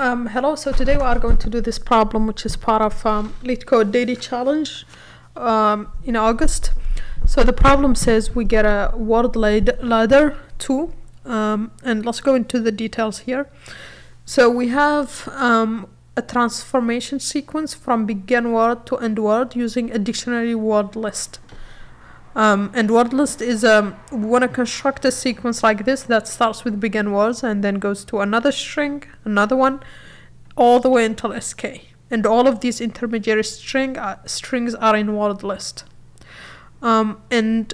Hello, so today we are going to do this problem, which is part of LeetCode Daily Challenge in August. So the problem says we get a Word Ladder 2, and let's go into the details here. So we have a transformation sequence from begin word to end word using a dictionary word list. And word list is, we want to construct a sequence like this that starts with begin words and then goes to another string, another one, all the way until SK. And all of these intermediary strings are in word list. And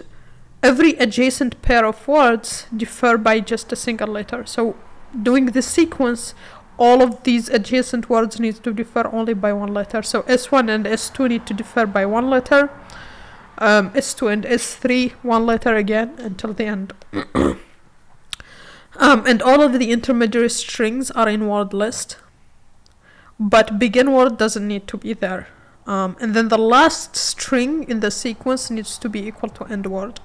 every adjacent pair of words differ by just a single letter. So doing this sequence, all of these adjacent words need to differ only by one letter. So S1 and S2 need to differ by one letter. S2 and S3, one letter again until the end. And all of the intermediary strings are in word list, but begin word doesn't need to be there. And then the last string in the sequence needs to be equal to end word.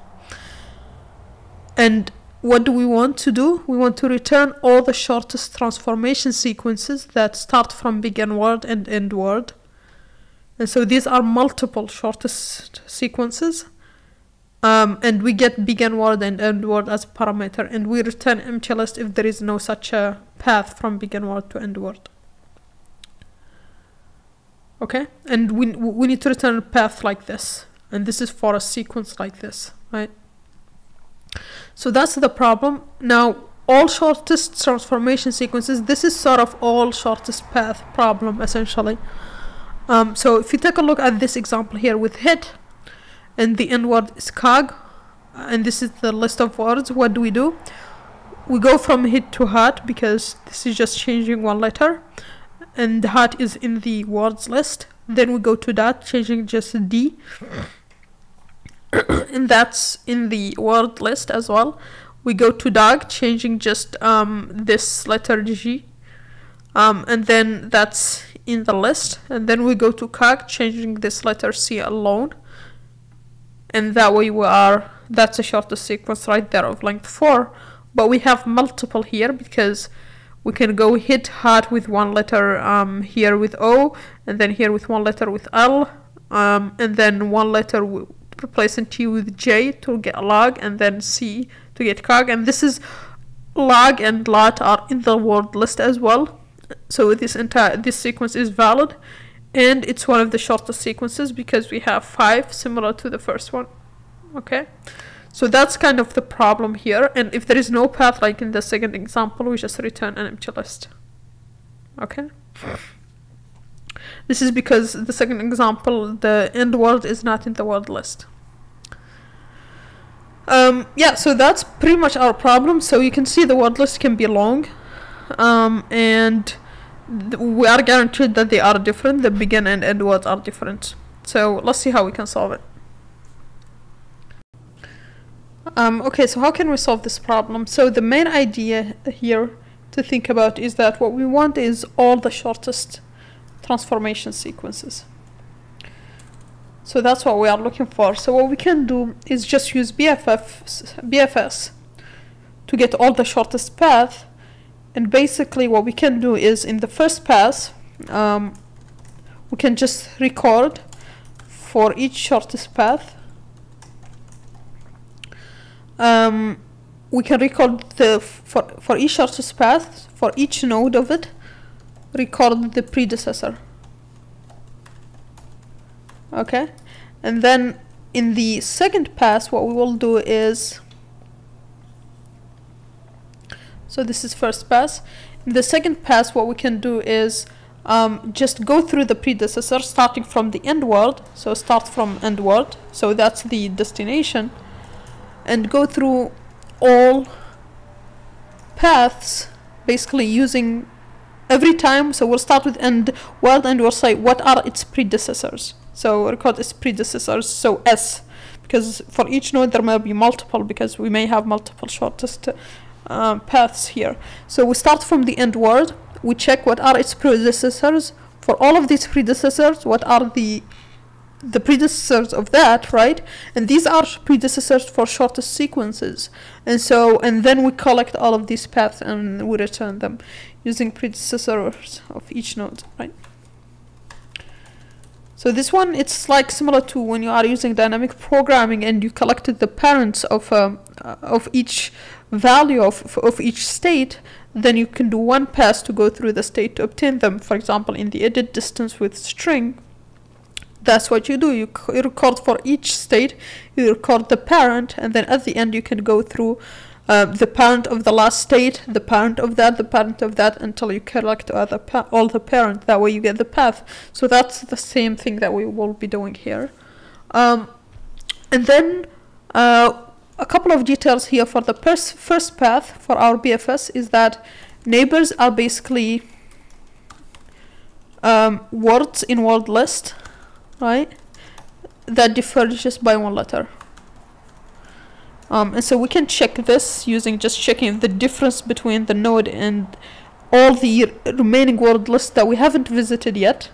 And what do we want to do? We want to return all the shortest transformation sequences that start from begin word and end word. And so these are multiple shortest sequences, and we get begin word and end word as parameter, and we return empty list if there is no such a path from begin word to end word. Okay, and we need to return a path like this, and this is for a sequence like this, right? So that's the problem. Now, all shortest transformation sequences, this is sort of all shortest path problem essentially. So if you take a look at this example here with hit, and the end word is cog, and this is the list of words, what do? We go from hit to hat because this is just changing one letter, and hat is in the words list. Then we go to dot, changing just D, and that's in the word list as well. We go to dog, changing just this letter G, and then that's in the list. And then we go to cog, changing this letter C alone, and that way we are, that's a shortest sequence right there of length 4, but we have multiple here because we can go hit hat with one letter here with O, and then here with one letter with L, and then one letter replacing T with J to get log, and then C to get cog, and this is log and lot are in the word list as well. So this sequence is valid, and it's one of the shortest sequences because we have 5, similar to the first one. Okay, so that's kind of the problem here. And if there is no path like in the second example, we just return an empty list. Okay, this is because the second example, the end word is not in the word list. Yeah, so that's pretty much our problem. So you can see the word list can be long, and we are guaranteed that they are different. The begin and end words are different. So let's see how we can solve it. Okay, so how can we solve this problem? So the main idea here to think about is that what we want is all the shortest transformation sequences. So that's what we are looking for. So what we can do is just use BFS to get all the shortest path. And basically what we can do is in the first pass, we can just record for each shortest path. We can record for each shortest path, for each node of it, record the predecessor. Okay, and then in the second pass what we will do is, so this is first pass. In the second pass, what we can do is just go through the predecessor, starting from the end word. So start from end word. So that's the destination, and go through all paths, basically using every time. So we'll start with end word, and we'll say what are its predecessors. So record its predecessors. So S, because for each node there may be multiple, because we may have multiple shortest paths here. So we start from the end word, we check what are its predecessors. For all of these predecessors, what are the the predecessors of that, right? And these are predecessors for shortest sequences. And so, and then we collect all of these paths and we return them using predecessors of each node, right? So this one, it's like similar to when you are using dynamic programming and you collected the parents of each value of each state. Then you can do one pass to go through the state to obtain them. For example, in the edit distance with string, that's what you do. You record for each state, you record the parent, and then at the end you can go through the parent of the last state, the parent of that, the parent of that, until you collect all the parent. That way you get the path. So that's the same thing that we will be doing here. And then a couple of details here for the first path for our BFS is that neighbors are basically words in word list, right, that differs just by one letter. And so we can check this using just checking the difference between the node and all the remaining word list that we haven't visited yet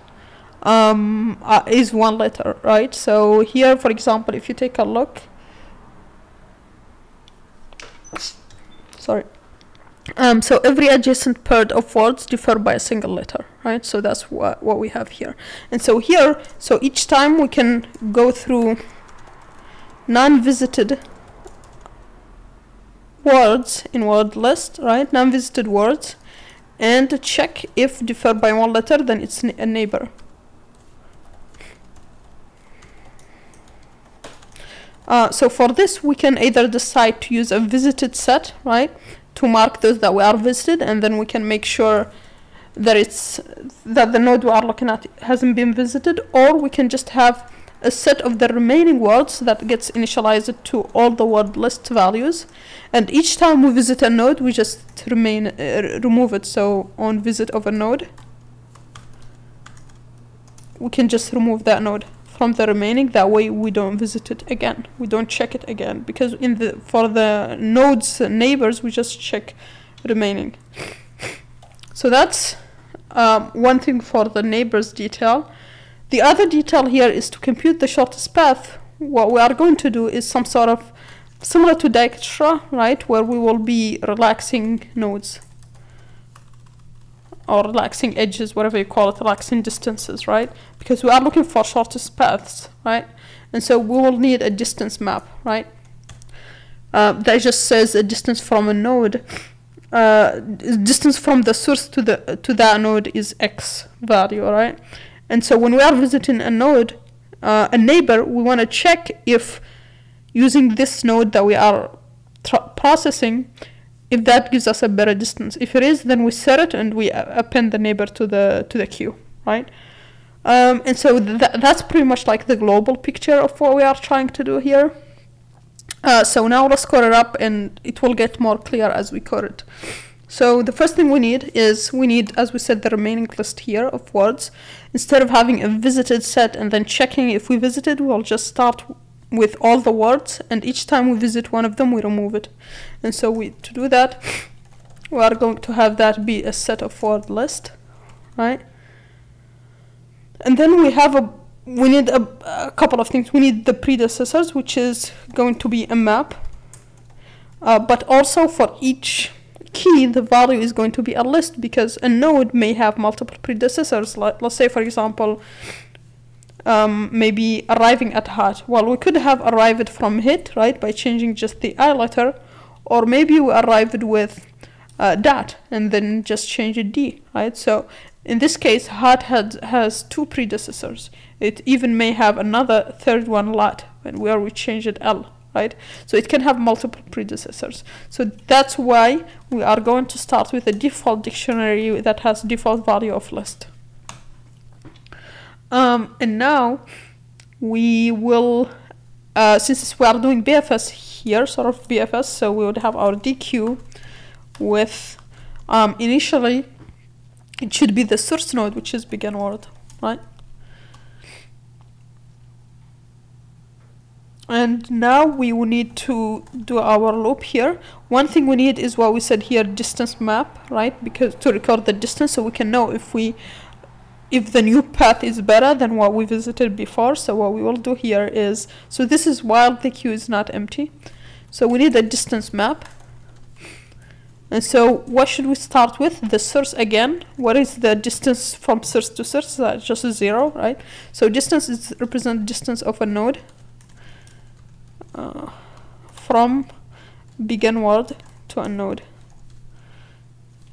is one letter, right? So here, for example, if you take a look, sorry, so every adjacent pair of words differ by a single letter, right? So that's what we have here. And so here, so each time we can go through non-visited words in word list, right? Non-visited words, and check if differ by one letter, then it's a neighbor. So for this, we can either decide to use a visited set, right, to mark those that we are visited, and then we can make sure that it's that the node we are looking at hasn't been visited, or we can just have a set of the remaining words that gets initialized to all the word list values, and each time we visit a node, we just remove it. So on visit of a node, we can just remove that node from the remaining. That way we don't visit it again, we don't check it again, because in the for the nodes neighbors we just check remaining. So that's one thing for the neighbors detail. The other detail here is to compute the shortest path. What we are going to do is some sort of similar to Dijkstra, right, where we will be relaxing nodes or relaxing edges, whatever you call it, relaxing distances, right? Because we are looking for shortest paths, right? And so we will need a distance map, right? That just says a distance from a node. Distance from the source to the that node is X value, right? And so when we are visiting a node, a neighbor, we want to check if using this node that we are processing, if that gives us a better distance. If it is, then we set it and we append the neighbor to the queue, right? And so that's pretty much like the global picture of what we are trying to do here. So now let's code it up, and it will get more clear as we code it. So the first thing we need is, as we said, the remaining list here of words. Instead of having a visited set and then checking if we visited, we'll just start with all the words, and each time we visit one of them, we remove it. And so to do that, we are going to have that be a set of word list, right? And then we have we need a couple of things. We need the predecessors, which is going to be a map, but also for each key, the value is going to be a list, because a node may have multiple predecessors. Let's say, for example, maybe arriving at hot. Well, we could have arrived from hit, right, by changing just the I letter, or maybe we arrived with dot and then just change it D, right? So in this case, hot has two predecessors. It even may have another third one, lot, and where we change it L, right? So it can have multiple predecessors. So that's why we are going to start with a default dictionary that has default value of list. And now we will, since we are doing BFS here, sort of BFS, so we would have our DQ with, initially, it should be the source node, which is begin word, right? And now we will need to do our loop here. One thing we need is what we said here, distance map, right? Because to record the distance, so we can know if we if the new path is better than what we visited before. So what we will do here is, so this is while the queue is not empty. So we need a distance map. And so what should we start with? The source again. What is the distance from source to source? That's just a 0, right? So distance is represent distance of a node from begin world to a node.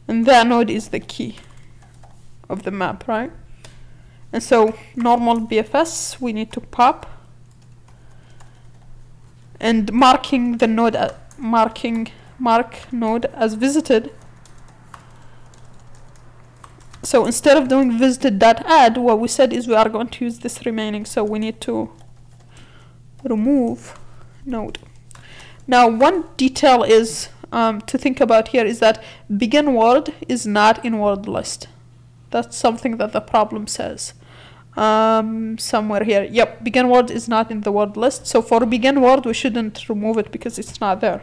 And that node is the key of the map, right? And so normal BFS, we need to pop. And marking the node, mark node as visited. So instead of doing visited.add, what we said is we are going to use this remaining, so we need to remove node. Now one detail is to think about here is that begin world is not in world list. That's something that the problem says somewhere here. Yep, begin world is not in the world list. So for begin world we shouldn't remove it because it's not there.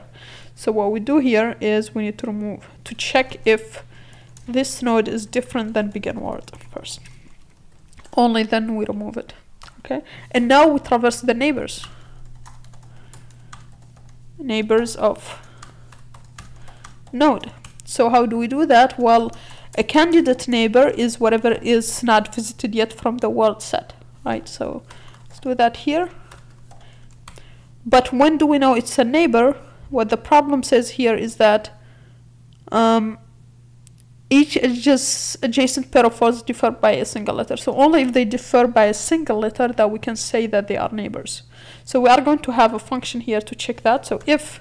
So what we do here is we need to remove, to check if this node is different than begin world first. Only then we remove it. Okay, and now we traverse the neighbors. Neighbors of node. So how do we do that? Well, a candidate neighbor is whatever is not visited yet from the world set, right? So let's do that here. But when do we know it's a neighbor? What the problem says here is that each adjacent pair of words differ by a single letter. So only if they differ by a single letter that we can say that they are neighbors. So we are going to have a function here to check that. So if,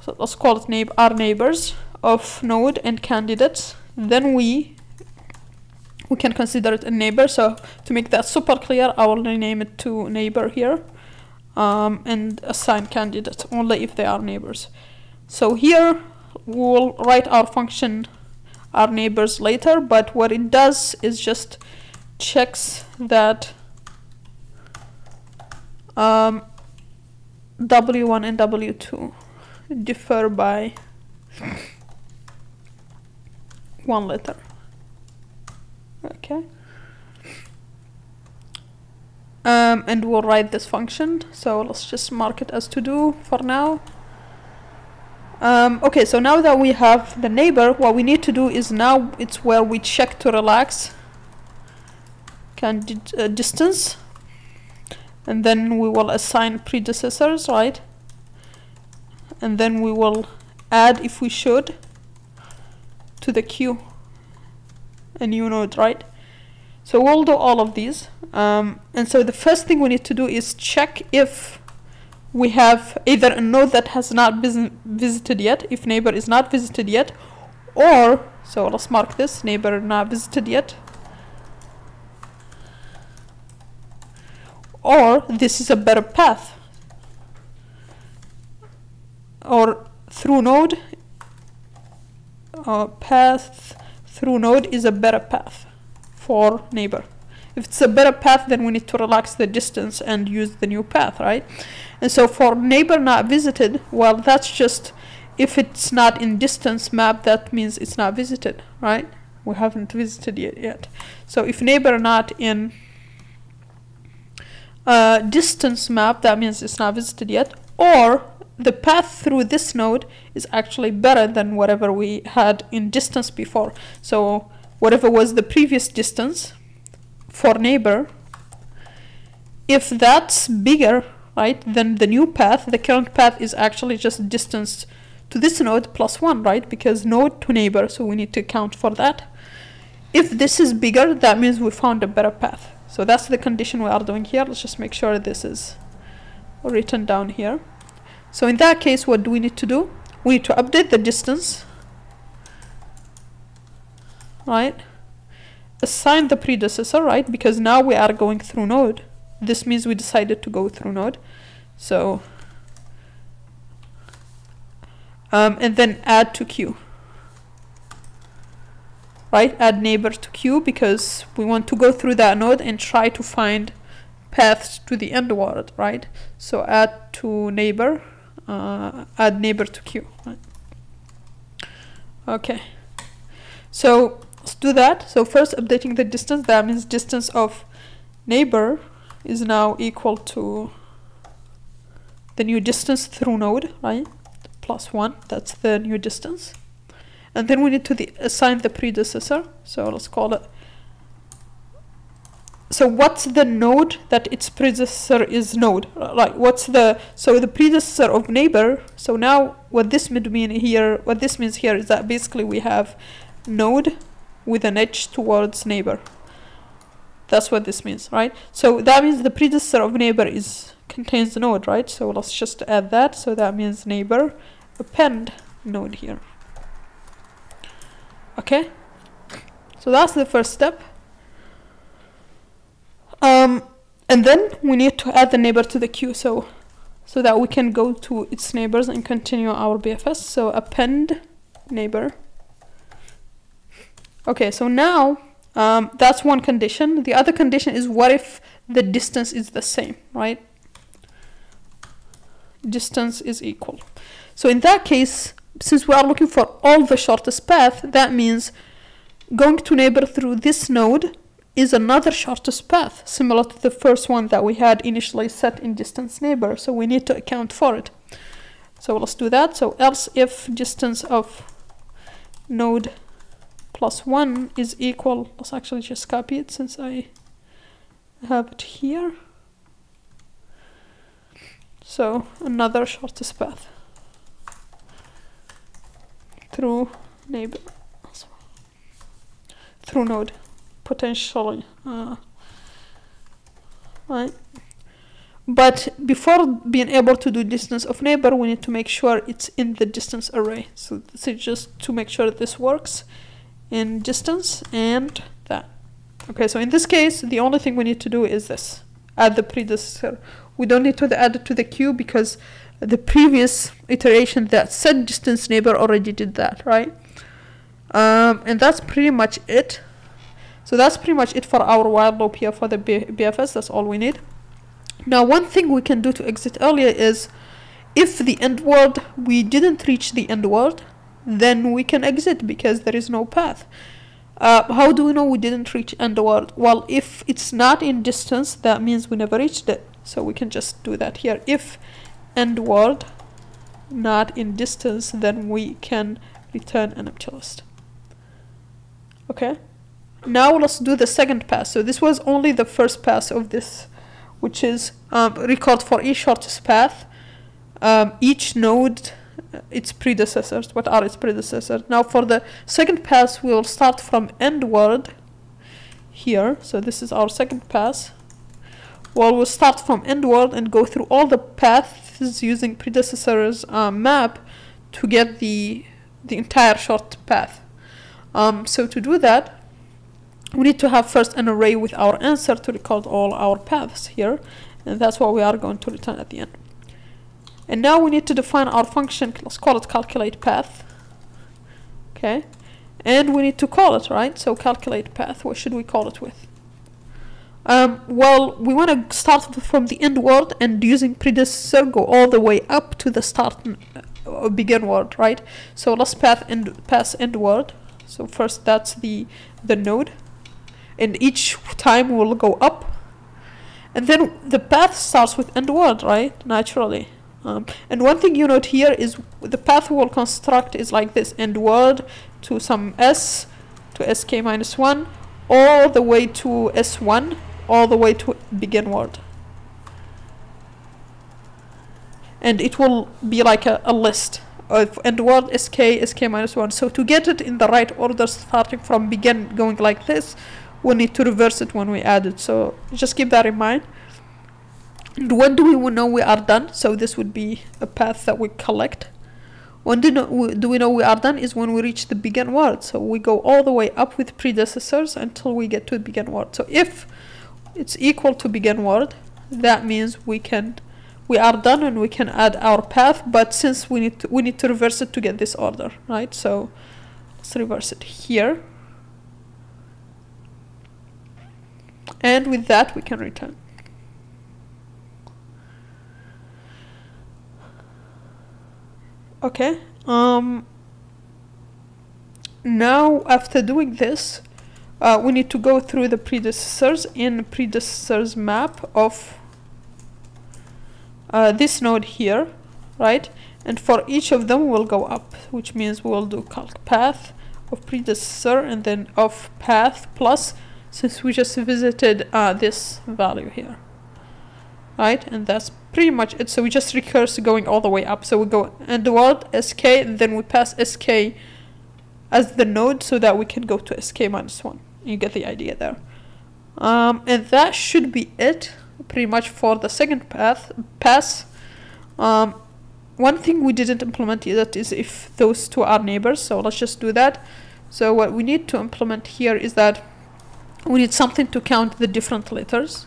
so let's call it our neighbors of node and candidates, then we can consider it a neighbor. So to make that super clear, I will rename it to neighbor here. And assign candidates only if they are neighbors. So here we'll write our function, our neighbors later, but what it does is just checks that W1 and W2 differ by one letter. Okay. And we'll write this function, so let's just mark it as to do for now. Okay, so now that we have the neighbor, what we need to do is now it's where we check to relax distance, and then we will assign predecessors, right? And then we will add, if we should, to the queue a new node, right? So we'll do all of these. And so the first thing we need to do is check if we have either a node that has not been visited yet, if neighbor is not visited yet, or, so let's mark this, neighbor not visited yet, or this is a better path, or through node, path through node is a better path for neighbor. If it's a better path, then we need to relax the distance and use the new path, right? And so for neighbor not visited, well, that's just if it's not in distance map, that means it's not visited, right? We haven't visited it yet. So if neighbor not in distance map, that means it's not visited yet, or the path through this node is actually better than whatever we had in distance before. So whatever was the previous distance for neighbor, if that's bigger, right, then the new path, the current path, is actually just distance to this node plus 1, right? Because node to neighbor, so we need to account for that. If this is bigger, that means we found a better path. So that's the condition we are doing here. Let's just make sure this is written down here. So in that case, what do we need to do? We need to update the distance, right? Assign the predecessor, right? Because now we are going through node. This means we decided to go through node. So, and then add to queue, right? Add neighbor to queue because we want to go through that node and try to find paths to the end world, right? So add to neighbor, add neighbor to queue, right? Okay, so do that. So first updating the distance, that means distance of neighbor is now equal to the new distance through node, right? +1, that's the new distance. And then we need to assign the predecessor. So let's call it. So what's the node that its predecessor is node? Like what's the, so the predecessor of neighbor. So now what this would mean here, what this means here is that basically we have node with an edge towards neighbor. That's what this means, right? So that means the predecessor of neighbor is contains the node, right? So let's just add that. So that means neighbor append node here. Okay, so that's the first step. And then we need to add the neighbor to the queue so that we can go to its neighbors and continue our BFS. So append neighbor. Okay, so now that's one condition. The other condition is what if the distance is the same, right? Distance is equal. So in that case, since we are looking for all the shortest path, that means going to neighbor through this node is another shortest path, similar to the first one that we had initially set in distance neighbor. So we need to account for it. So let's do that. So else if distance of node +1 is equal, let's actually just copy it since I have it here. So another shortest path through neighbor, through node, potentially, right? But before being able to do distance of neighbor, we need to make sure it's in the distance array. So this is just to make sure that this works in distance and that. Okay, so in this case, the only thing we need to do is this, add the predecessor. We don't need to add it to the queue because the previous iteration that said distance neighbor already did that, right? And that's pretty much it. So that's pretty much it for our while loop here for the BFS. That's all we need. Now, one thing we can do to exit earlier is if the end word, we didn't reach the end word, then we can exit because there is no path. How do we know we didn't reach end word? Well, if it's not in distance, that means we never reached it. So we can just do that here. If end word not in distance, then we can return an empty list. Okay, now let's do the second pass. So this was only the first pass of this, which is record for each shortest path, each node, its predecessors. What are its predecessors? Now for the second pass, we will start from end word here. So this is our second pass. Well, we'll start from end word and go through all the paths using predecessors map to get the entire short path. So to do that, we need to have first an array with our answer to record all our paths here, and that's what we are going to return at the end. And now we need to define our function. Let's call it calculate path. Okay, and we need to call it, right? So calculate path. What should we call it with? Well, we want to start from the end word and using predecessor go all the way up to the start begin word, right? So let's pass end word. So first that's the node, and each time we'll go up, and then the path starts with end word, right? Naturally. And one thing you note here is the path we'll construct is like this: end word to some s to sk-1 all the way to s1, all the way to begin word. And it will be like a list of end word, sk, sk-1. So to get it in the right order starting from begin going like this, we'll need to reverse it when we add it. So just keep that in mind. And when do we know we are done? So this would be a path that we collect. When do we know we are done is when we reach the begin word. So we go all the way up with predecessors until we get to begin word. So if it's equal to begin word, that means we are done and we can add our path. But since we need to reverse it to get this order, right? So let's reverse it here. And with that, we can return. Okay, now after doing this, we need to go through the predecessors in predecessors map of this node here, right? And for each of them we'll go up, which means we'll do calc path of predecessor and then of path plus, since we just visited this value here, right? And that's pretty much it. So we just recurse going all the way up. So we go and the word sk, and then we pass sk as the node so that we can go to sk minus 1. You get the idea there. And that should be it pretty much for the second pass. One thing we didn't implement yet is if those two are neighbors, so let's just do that. So what we need to implement here is that we need something to count the different letters,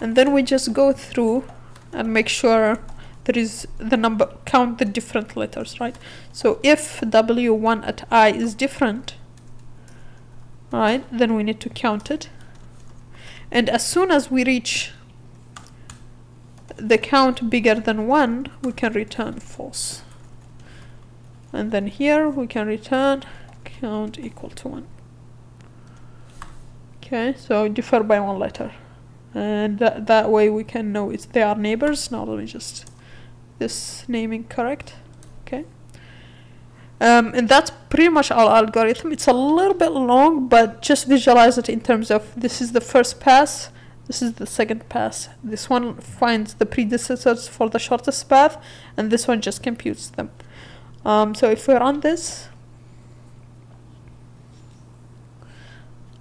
and then we just go through and make sure there is the number, count the different letters, right? So if W1 at I is different, right, then we need to count it. And as soon as we reach the count bigger than 1, we can return false. And then here we can return count equal to 1. Okay, so differ by 1 letter. And that way we can know if they are neighbors. Now let me just this naming correct. Okay. And that's pretty much our algorithm. It's a little bit long, but just visualize it in terms of this is the first pass, this is the second pass. This one finds the predecessors for the shortest path, and this one just computes them. So if we run this,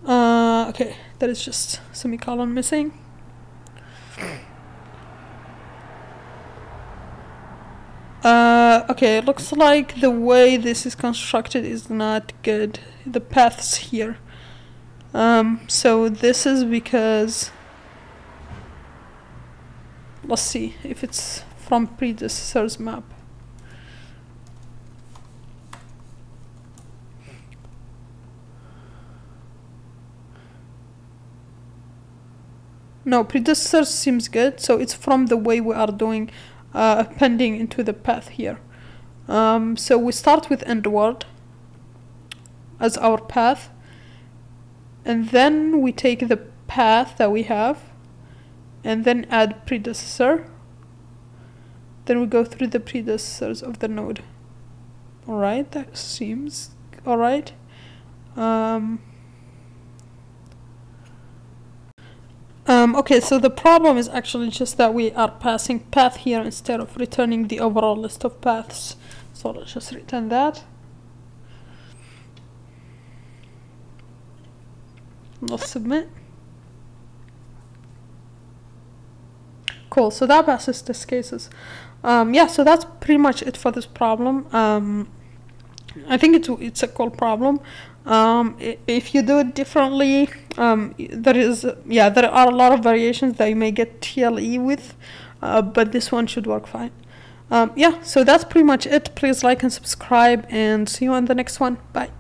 okay, that is just semicolon missing. Okay, it looks like the way this is constructed is not good. The paths here. So this is because, let's see if it's from predecessor's map. No, predecessor seems good, so it's from the way we are doing appending into the path here. So we start with end word as our path, and then we take the path that we have and then add predecessor. Then we go through the predecessors of the node. Alright, that seems alright. Okay, so the problem is actually just that we are passing path here instead of returning the overall list of paths. So let's just return that. Let's submit. Cool, so that passes test cases. Yeah, so that's pretty much it for this problem. I think it's a cool problem. If you do it differently, there are a lot of variations that you may get TLE with, but this one should work fine. Yeah, so that's pretty much it. Please like and subscribe, and see you on the next one. Bye.